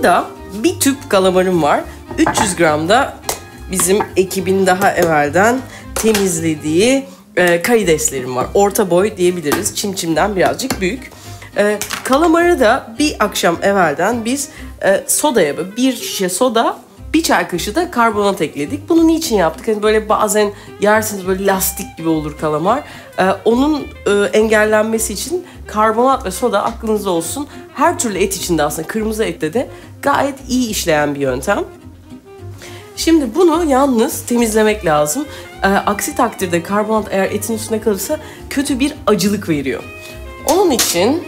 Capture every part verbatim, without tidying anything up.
Burada bir tüp kalamarım var. üç yüz gram da bizim ekibin daha evvelden temizlediği e, karideslerim var. Orta boy diyebiliriz. Çimçimden birazcık büyük. E, kalamarı da bir akşam evvelden biz e, sodaya bir şişe soda, bir çay kaşığı da karbonat ekledik. Bunu niçin yaptık? Hani böyle bazen yersiniz böyle lastik gibi olur kalamar. Ee, onun e, engellenmesi için karbonat ve soda aklınızda olsun. Her türlü et içinde aslında kırmızı ette de gayet iyi işleyen bir yöntem. Şimdi bunu yalnız temizlemek lazım. Ee, aksi takdirde karbonat eğer etin üstüne kalırsa kötü bir acılık veriyor. Onun için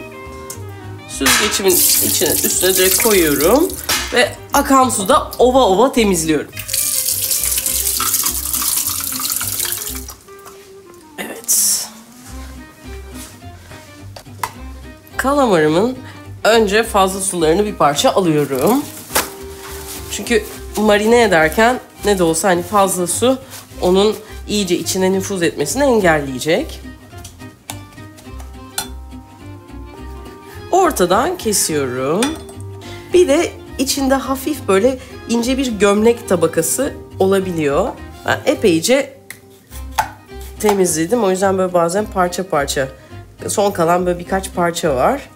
süzgecimin içine, üstüne direkt koyuyorum. Ve akan suda ova ova temizliyorum. Evet. Kalamarımın önce fazla sularını bir parça alıyorum. Çünkü marine ederken ne de olsa hani fazla su onun iyice içine nüfuz etmesini engelleyecek. Ortadan kesiyorum. Bir de İçinde hafif böyle ince bir gömlek tabakası olabiliyor. Ben epeyce temizledim. O yüzden böyle bazen parça parça, son kalan böyle birkaç parça var.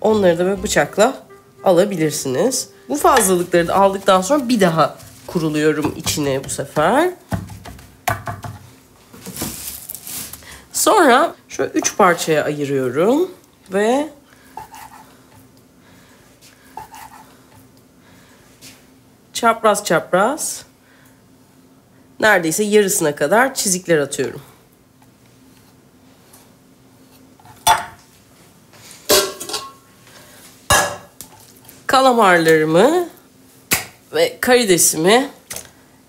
Onları da böyle bıçakla alabilirsiniz. Bu fazlalıkları da aldıktan sonra bir daha kuruluyorum içine bu sefer. Sonra şöyle üç parçaya ayırıyorum ve çapraz çapraz neredeyse yarısına kadar çizikler atıyorum. Kalamarlarımı ve karidesimi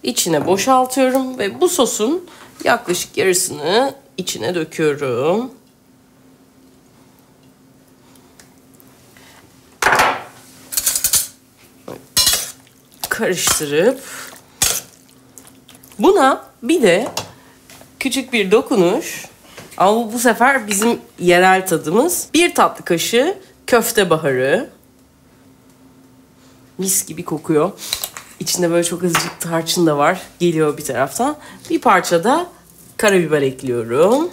içine boşaltıyorum ve bu sosun yaklaşık yarısını içine döküyorum. Karıştırıp buna bir de küçük bir dokunuş, ama bu sefer bizim yerel tadımız, bir tatlı kaşığı köfte baharı. Mis gibi kokuyor. İçinde böyle çok azıcık tarçın da var. Geliyor bir taraftan. Bir parça da karabiber ekliyorum.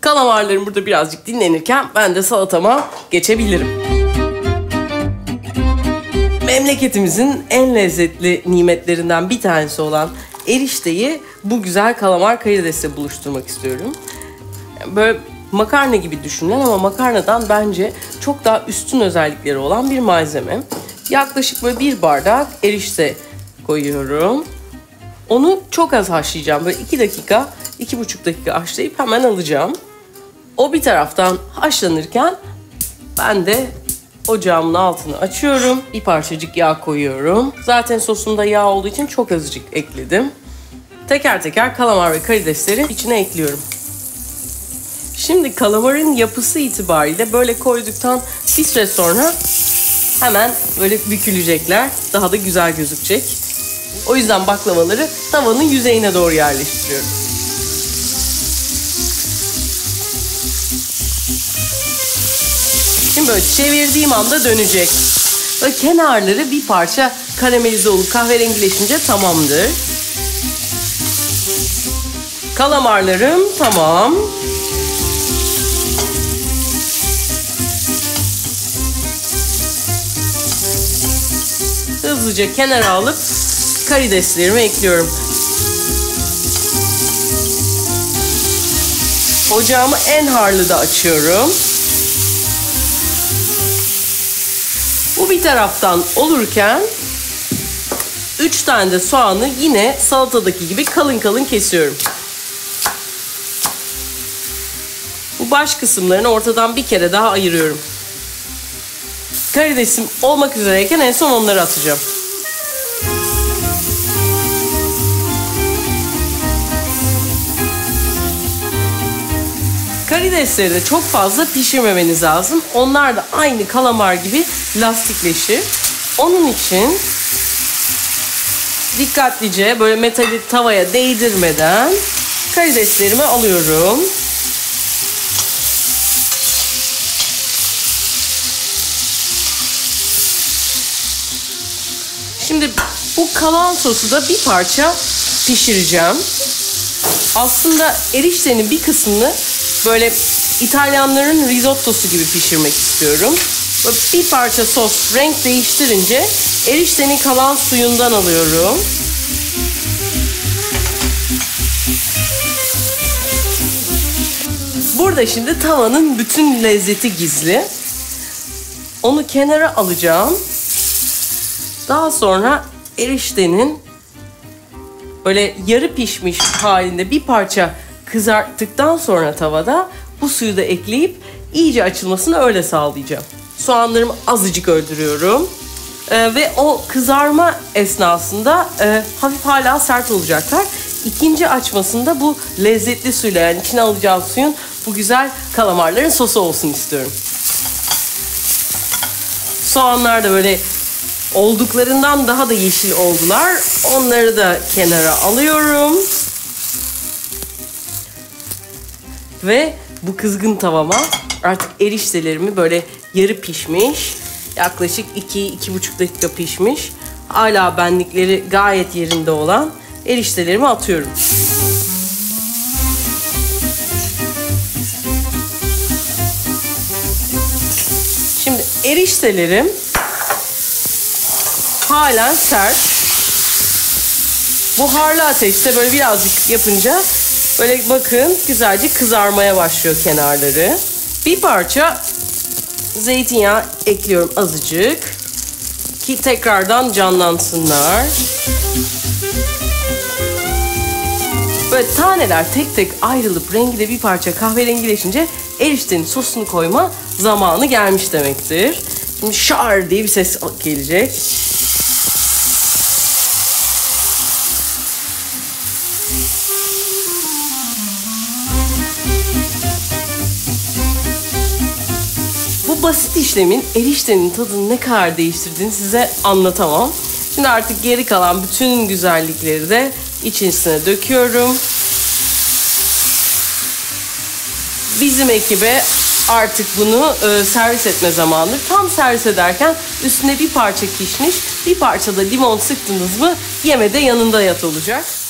Kalamarlarım burada birazcık dinlenirken ben de salatama geçebilirim. Memleketimizin en lezzetli nimetlerinden bir tanesi olan erişteyi bu güzel kalamar karidesle buluşturmak istiyorum. Böyle makarna gibi düşünülen ama makarnadan bence çok daha üstün özellikleri olan bir malzeme. Yaklaşık böyle bir bardak erişte koyuyorum. Onu çok az haşlayacağım. Böyle iki dakika, iki buçuk dakika haşlayıp hemen alacağım. O bir taraftan haşlanırken ben de ocağımın altını açıyorum. Bir parçacık yağ koyuyorum. Zaten sosumda yağ olduğu için çok azıcık ekledim. Teker teker kalamar ve karidesleri içine ekliyorum. Şimdi kalamarın yapısı itibariyle böyle koyduktan bir süre sonra hemen böyle bükülecekler. Daha da güzel gözükecek. O yüzden baklavaları tavanın yüzeyine doğru yerleştiriyorum. Şimdi böyle çevirdiğim anda dönecek. Böyle kenarları bir parça karamelize olup kahverengileşince tamamdır. Kalamarlarım tamam. Hızlıca kenara alıp karideslerimi ekliyorum. Ocağımı en harlıda açıyorum. Bu bir taraftan olurken üç tane de soğanı yine salatadaki gibi kalın kalın kesiyorum. Bu baş kısımlarını ortadan bir kere daha ayırıyorum. Karidesim olmak üzereyken en son onları atacağım. Karidesleri de çok fazla pişirmemeniz lazım. Onlar da aynı kalamar gibi lastikleşir. Onun için dikkatlice böyle metali tavaya değdirmeden karideslerimi alıyorum. Şimdi bu kalan sosu da bir parça pişireceğim. Aslında eriştenin bir kısmını böyle İtalyanların risottosu gibi pişirmek istiyorum. Böyle bir parça sos renk değiştirince eriştenin kalan suyundan alıyorum. Burada şimdi tavanın bütün lezzeti gizli. Onu kenara alacağım. Daha sonra eriştenin böyle yarı pişmiş halinde bir parça kızarttıktan sonra tavada bu suyu da ekleyip iyice açılmasını öyle sağlayacağım. Soğanlarımı azıcık öldürüyorum. Ee, ve o kızarma esnasında e, hafif hala sert olacaklar. İkinci açmasında bu lezzetli suyla, yani içine alacağım suyun bu güzel kalamarların sosu olsun istiyorum. Soğanlar da böyle olduklarından daha da yeşil oldular. Onları da kenara alıyorum. Ve bu kızgın tavama artık eriştelerimi böyle yarı pişmiş, yaklaşık iki iki buçuk dakika pişmiş, hala benlikleri gayet yerinde olan eriştelerimi atıyorum. Şimdi eriştelerim halen sert. Buharlı ateşte böyle birazcık yapınca böyle bakın güzelce kızarmaya başlıyor kenarları. Bir parça zeytinyağı ekliyorum azıcık ki tekrardan canlansınlar. Böyle taneler tek tek ayrılıp rengi de bir parça kahverengileşince eriştenin sosunu koyma zamanı gelmiş demektir. Şimdi şar diye bir ses gelecek. Bu basit işlemin eriştenin tadını ne kadar değiştirdiğini size anlatamam. Şimdi artık geri kalan bütün güzellikleri de içerisine döküyorum. Bizim ekibe artık bunu servis etme zamanıdır. Tam servis ederken üstüne bir parça kişniş, bir parça da limon sıktınız mı yemede yanında yat olacak.